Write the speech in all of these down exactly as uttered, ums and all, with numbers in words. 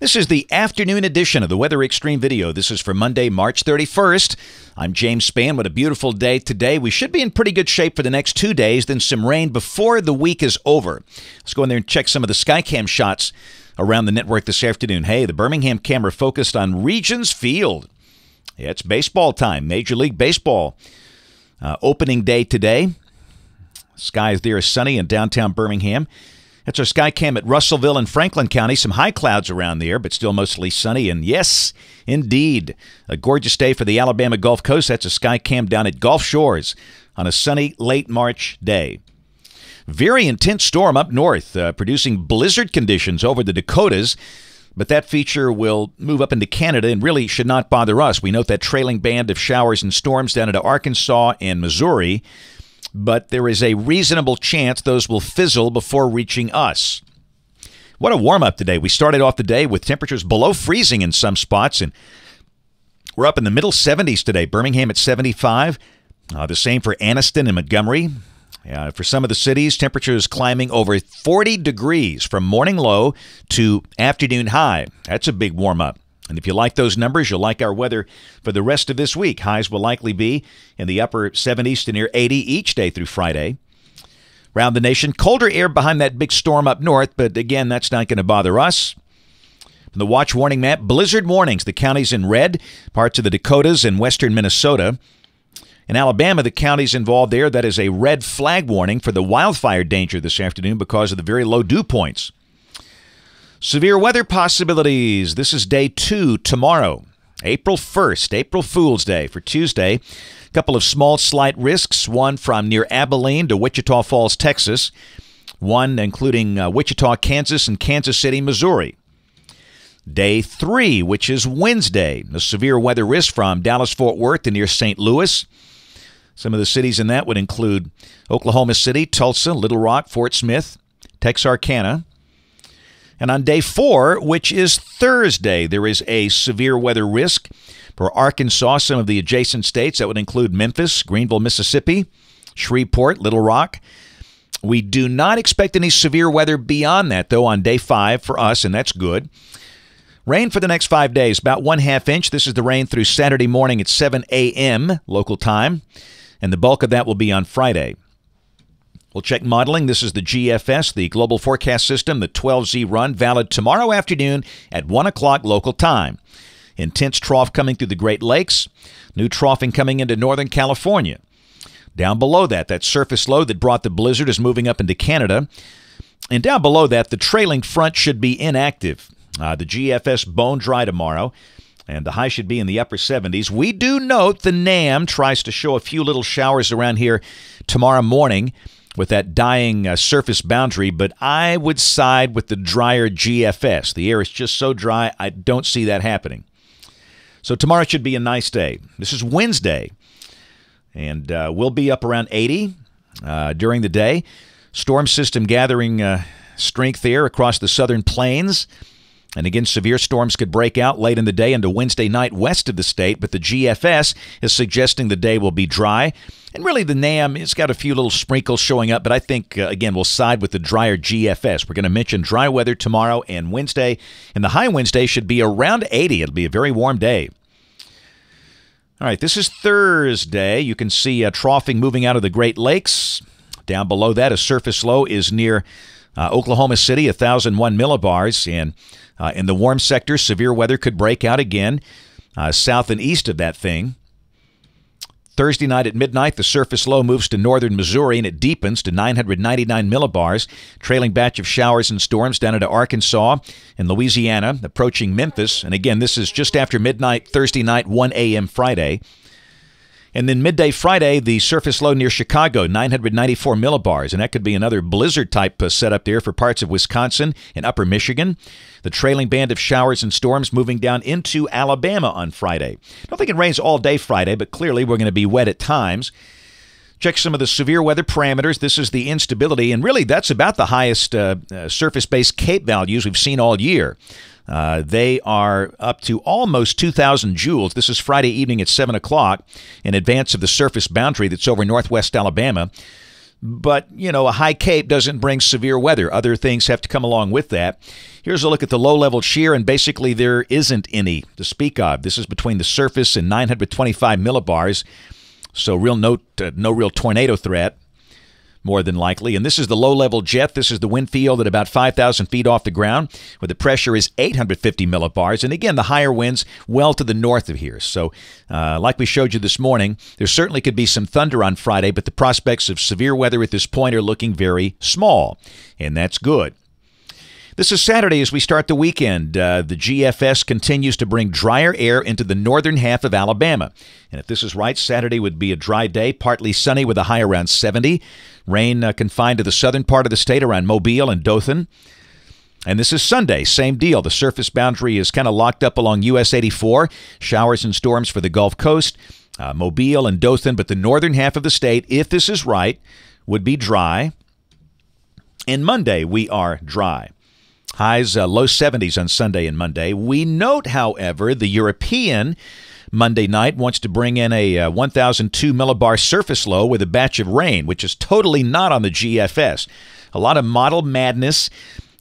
This is the afternoon edition of the Weather Extreme video. This is for Monday, March thirty-first. I'm James Spann. What a beautiful day today. We should be in pretty good shape for the next two days, then some rain before the week is over. Let's go in there and check some of the Skycam shots around the network this afternoon. Hey, the Birmingham camera focused on Regions Field. Yeah, it's baseball time. Major League Baseball uh, opening day today. Skies there are sunny in downtown Birmingham. That's our sky cam at Russellville and Franklin County. Some high clouds around there, but still mostly sunny. And yes, indeed, a gorgeous day for the Alabama Gulf Coast. That's a sky cam down at Gulf Shores on a sunny late March day. Very intense storm up north, uh, producing blizzard conditions over the Dakotas. But that feature will move up into Canada and really should not bother us. We note that trailing band of showers and storms down into Arkansas and Missouri. But there is a reasonable chance those will fizzle before reaching us. What a warm-up today. We started off the day with temperatures below freezing in some spots, and we're up in the middle seventies today. Birmingham at seventy-five, uh, the same for Anniston and Montgomery. Uh, for some of the cities, temperatures climbing over forty degrees from morning low to afternoon high. That's a big warm-up. And if you like those numbers, you'll like our weather for the rest of this week. Highs will likely be in the upper seventies to near eighty each day through Friday. Around the nation, colder air behind that big storm up north, but again, that's not going to bother us. From the watch warning map, blizzard warnings. The counties in red, parts of the Dakotas and western Minnesota. In Alabama, the counties involved there, that is a red flag warning for the wildfire danger this afternoon because of the very low dew points. Severe weather possibilities. This is day two tomorrow, April first, April Fool's Day. For Tuesday, a couple of small slight risks, one from near Abilene to Wichita Falls, Texas, one including uh, Wichita, Kansas, and Kansas City, Missouri. Day three, which is Wednesday, a severe weather risk from Dallas, Fort Worth to near Saint Louis. Some of the cities in that would include Oklahoma City, Tulsa, Little Rock, Fort Smith, Texarkana. And on day four, which is Thursday, there is a severe weather risk for Arkansas, some of the adjacent states. That would include Memphis, Greenville, Mississippi, Shreveport, Little Rock. We do not expect any severe weather beyond that, though, on day five for us, and that's good. Rain for the next five days, about one half inch. This is the rain through Saturday morning at seven a m local time, and the bulk of that will be on Friday. We'll check modeling. This is the G F S, the Global Forecast System, the twelve Z run, valid tomorrow afternoon at one o'clock local time. Intense trough coming through the Great Lakes. New troughing coming into Northern California. Down below that, that surface low that brought the blizzard is moving up into Canada. And down below that, the trailing front should be inactive. Uh, the G F S bone dry tomorrow, and the high should be in the upper seventies. We do note the N A M tries to show a few little showers around here tomorrow morning, with that dying uh, surface boundary, but I would side with the drier G F S. The air is just so dry, I don't see that happening. So tomorrow should be a nice day. This is Wednesday, and uh, we'll be up around eighty uh, during the day. Storm system gathering uh, strength there across the southern plains. And again, severe storms could break out late in the day into Wednesday night west of the state, but the G F S is suggesting the day will be dry. And really, the N A M has got a few little sprinkles showing up, but I think, uh, again, we'll side with the drier G F S. We're going to mention dry weather tomorrow and Wednesday, and the high Wednesday should be around eighty. It'll be a very warm day. All right, this is Thursday. You can see uh, troughing moving out of the Great Lakes. Down below that, a surface low is near Uh, Oklahoma City, one thousand one millibars, and uh, in the warm sector, severe weather could break out again uh, south and east of that thing. Thursday night at midnight, the surface low moves to northern Missouri, and it deepens to nine hundred ninety-nine millibars, trailing batch of showers and storms down into Arkansas and Louisiana, approaching Memphis. And again, this is just after midnight, Thursday night, one a m Friday. And then midday Friday, the surface low near Chicago, nine hundred ninety-four millibars. And that could be another blizzard-type setup there for parts of Wisconsin and upper Michigan. The trailing band of showers and storms moving down into Alabama on Friday. I don't think it rains all day Friday, but clearly we're going to be wet at times. Check some of the severe weather parameters. This is the instability, and really that's about the highest uh, uh, surface-based CAPE values we've seen all year. Uh, they are up to almost two thousand joules. This is Friday evening at seven o'clock in advance of the surface boundary that's over northwest Alabama. But, you know, a high cape doesn't bring severe weather. Other things have to come along with that. Here's a look at the low-level shear, and basically there isn't any to speak of. This is between the surface and nine hundred twenty-five millibars, so real no, uh, no real tornado threat, more than likely. And this is the low-level jet. This is the wind field at about five thousand feet off the ground, where the pressure is eight hundred fifty millibars. And again, the higher winds well to the north of here. So uh, like we showed you this morning, there certainly could be some thunder on Friday, but the prospects of severe weather at this point are looking very small, and that's good. This is Saturday as we start the weekend. Uh, the G F S continues to bring drier air into the northern half of Alabama. And if this is right, Saturday would be a dry day, partly sunny with a high around seventy. Rain uh, confined to the southern part of the state around Mobile and Dothan. And this is Sunday, same deal. The surface boundary is kind of locked up along U S eighty-four. Showers and storms for the Gulf Coast, uh, Mobile and Dothan. But the northern half of the state, if this is right, would be dry. And Monday, we are dry. Highs, uh, low seventies on Sunday and Monday. We note, however, the European Monday night wants to bring in a uh, one thousand two millibar surface low with a batch of rain, which is totally not on the G F S. A lot of model madness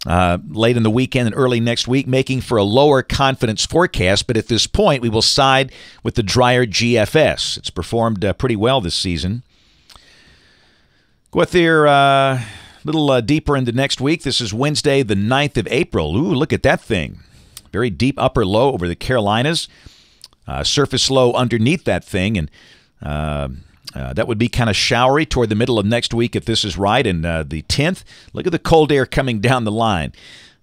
uh, late in the weekend and early next week, making for a lower confidence forecast. But at this point, we will side with the drier G F S. It's performed uh, pretty well this season. Go out there... Uh A little uh, deeper into next week. This is Wednesday, the ninth of April. Ooh, look at that thing. Very deep upper low over the Carolinas. Uh, surface low underneath that thing. And uh, uh, that would be kind of showery toward the middle of next week if this is right. And uh, the tenth, look at the cold air coming down the line.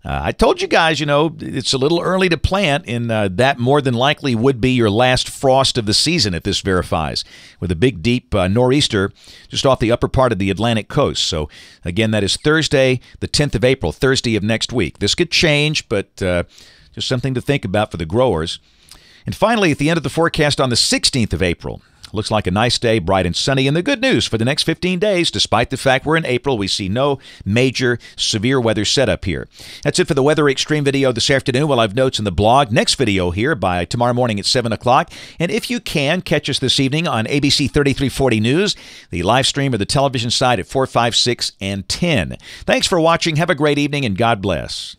Uh, I told you guys, you know, it's a little early to plant, and uh, that more than likely would be your last frost of the season if this verifies, with a big, deep uh, nor'easter just off the upper part of the Atlantic coast. So, again, that is Thursday, the tenth of April, Thursday of next week. This could change, but uh, just something to think about for the growers. And finally, at the end of the forecast on the sixteenth of April, looks like a nice day, bright and sunny. And the good news for the next fifteen days, despite the fact we're in April, we see no major severe weather setup here. That's it for the Weather Extreme video this afternoon. We'll have notes in the blog. Next video here by tomorrow morning at seven o'clock. And if you can, catch us this evening on A B C thirty-three forty News, the live stream of the television side at four, five, six, and ten. Thanks for watching. Have a great evening, and God bless.